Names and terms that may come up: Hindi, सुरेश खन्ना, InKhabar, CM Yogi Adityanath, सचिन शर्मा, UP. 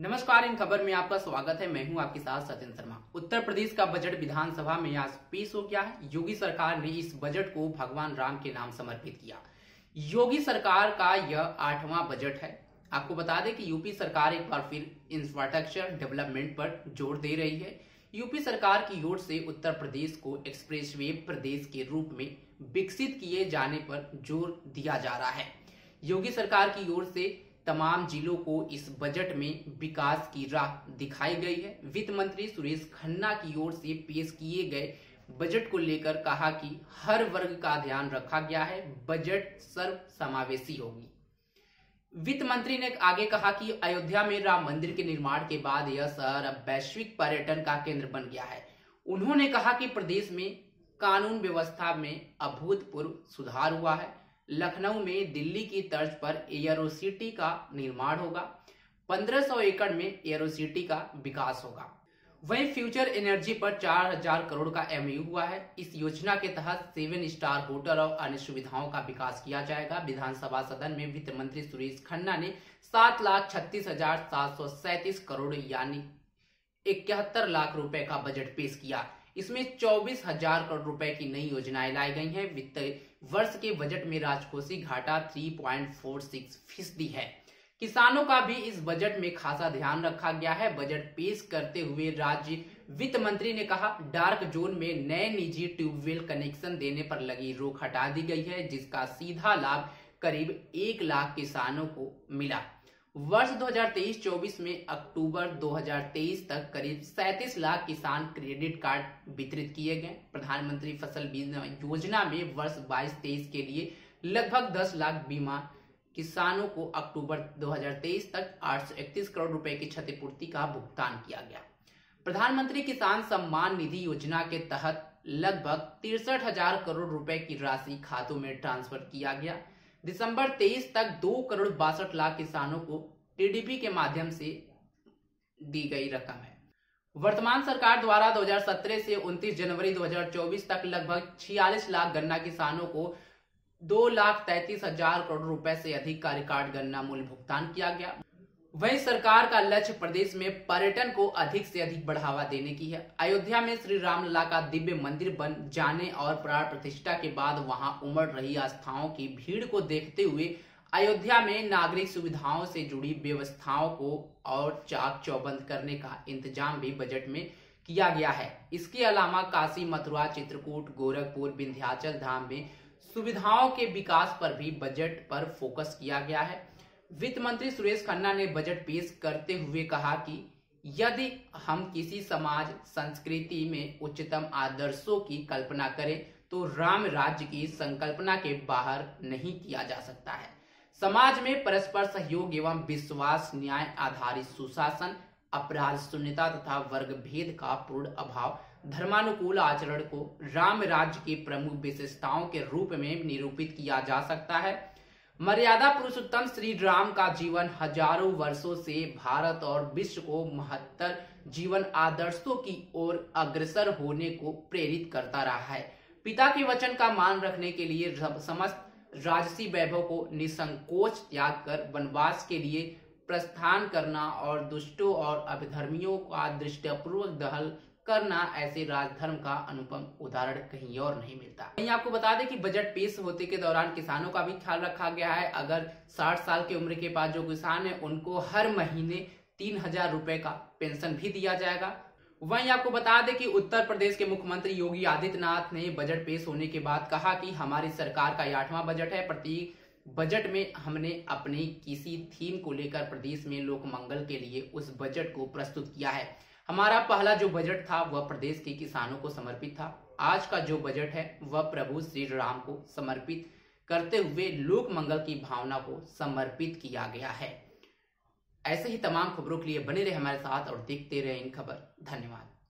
नमस्कार, इन खबर में आपका स्वागत है। मैं हूं आपके साथ सचिन शर्मा। उत्तर प्रदेश का बजट विधानसभा में आज पेश हो गया है। योगी सरकार ने इस बजट को भगवान राम के नाम समर्पित किया। योगी सरकार का यह 8वां बजट है। आपको बता दें कि यूपी सरकार एक बार फिर इंफ्रास्ट्रक्चर डेवलपमेंट पर जोर दे रही है। यूपी सरकार की ओर से उत्तर प्रदेश को एक्सप्रेसवे प्रदेश के रूप में विकसित किए जाने पर जोर दिया जा रहा है। योगी सरकार की ओर से तमाम जिलों को इस बजट में विकास की राह दिखाई गई है। वित्त मंत्री सुरेश खन्ना की ओर से पेश किए गए बजट को लेकर कहा कि हर वर्ग का ध्यान रखा गया है, बजट सर्वसमावेशी होगी। वित्त मंत्री ने आगे कहा कि अयोध्या में राम मंदिर के निर्माण के बाद यह शहर अब वैश्विक पर्यटन का केंद्र बन गया है। उन्होंने कहा कि प्रदेश में कानून व्यवस्था में अभूतपूर्व सुधार हुआ है। लखनऊ में दिल्ली की तर्ज पर एयरोसिटी का निर्माण होगा। 1500 एकड़ में एयरोसिटी का विकास होगा। वहीं फ्यूचर एनर्जी पर 4000 करोड़ का एमयू हुआ है। इस योजना के तहत 7 स्टार होटल और अन्य सुविधाओं का विकास किया जाएगा। विधानसभा सदन में वित्त मंत्री सुरेश खन्ना ने 7,36,737 करोड़ यानी 71 लाख रुपए का बजट पेश किया। इसमें 24,000 करोड़ रुपए की नई योजनाएं लाई गई हैं। वित्त वर्ष के बजट में राजकोषीय घाटा 3.46% है। किसानों का भी इस बजट में खासा ध्यान रखा गया है। बजट पेश करते हुए राज्य वित्त मंत्री ने कहा, डार्क जोन में नए निजी ट्यूबवेल कनेक्शन देने पर लगी रोक हटा दी गई है, जिसका सीधा लाभ करीब 1 लाख किसानों को मिला। वर्ष 2023-24 में अक्टूबर 2023 तक करीब 37 लाख किसान क्रेडिट कार्ड वितरित किए गए। प्रधानमंत्री फसल बीमा योजना में वर्ष 22-23 के लिए लगभग 10 लाख बीमा किसानों को अक्टूबर 2023 तक 831 करोड़ रुपए की क्षतिपूर्ति का भुगतान किया गया। प्रधानमंत्री किसान सम्मान निधि योजना के तहत लगभग 63,000 करोड़ रुपए की राशि खातों में ट्रांसफर किया गया। दिसंबर 23 तक 2,62 करोड़ किसानों को टीडीपी के माध्यम से दी गई रकम है। वर्तमान सरकार द्वारा 2017 से 29 जनवरी 2024 तक लगभग 46 लाख गन्ना किसानों को 2,33,000 करोड़ रुपए से अधिक का रिकॉर्ड गन्ना मूल्य भुगतान किया गया। वहीं सरकार का लक्ष्य प्रदेश में पर्यटन को अधिक से अधिक बढ़ावा देने की है। अयोध्या में श्री रामलला का दिव्य मंदिर बन जाने और प्राण प्रतिष्ठा के बाद वहां उमड़ रही आस्थाओं की भीड़ को देखते हुए अयोध्या में नागरिक सुविधाओं से जुड़ी व्यवस्थाओं को और चाक चौबंद करने का इंतजाम भी बजट में किया गया है। इसके अलावा काशी, मथुरा, चित्रकूट, गोरखपुर, विंध्याचल धाम में सुविधाओं के विकास पर भी बजट पर फोकस किया गया है। वित्त मंत्री सुरेश खन्ना ने बजट पेश करते हुए कहा कि यदि हम किसी समाज संस्कृति में उच्चतम आदर्शों की कल्पना करें तो राम राज्य की संकल्पना के बाहर नहीं किया जा सकता है। समाज में परस्पर सहयोग एवं विश्वास, न्याय आधारित सुशासन, अपराध शून्यता तथा वर्ग भेद का पूर्ण अभाव, धर्मानुकूल आचरण को राम राज्य की प्रमुख विशेषताओं के रूप में निरूपित किया जा सकता है। मर्यादा पुरुषोत्तम श्री राम का जीवन हजारों वर्षों से भारत और विश्व को महत्तर जीवन आदर्शों की ओर अग्रसर होने को प्रेरित करता रहा है। पिता के वचन का मान रखने के लिए समस्त राजसी वैभव को निसंकोच त्याग कर वनवास के लिए प्रस्थान करना और दुष्टों और अभिधर्मियों का दृष्टिपूर्वक दहल करना ऐसे राजधर्म का अनुपम उदाहरण कहीं और नहीं मिलता। वहीं आपको बता दें कि बजट पेश होते के दौरान किसानों का भी ख्याल रखा गया है। अगर 60 साल की उम्र के बाद जो किसान है उनको हर महीने 3,000 रुपए का पेंशन भी दिया जाएगा। वहीं आपको बता दें कि उत्तर प्रदेश के मुख्यमंत्री योगी आदित्यनाथ ने बजट पेश होने के बाद कहा कि हमारी सरकार का 8वां बजट है। प्रत्येक बजट में हमने अपने किसी थीम को लेकर प्रदेश में लोकमंगल के लिए उस बजट को प्रस्तुत किया है। हमारा पहला जो बजट था वह प्रदेश के किसानों को समर्पित था। आज का जो बजट है वह प्रभु श्री राम को समर्पित करते हुए लोक मंगल की भावना को समर्पित किया गया है। ऐसे ही तमाम खबरों के लिए बने रहे हमारे साथ और देखते रहे इन खबर। धन्यवाद।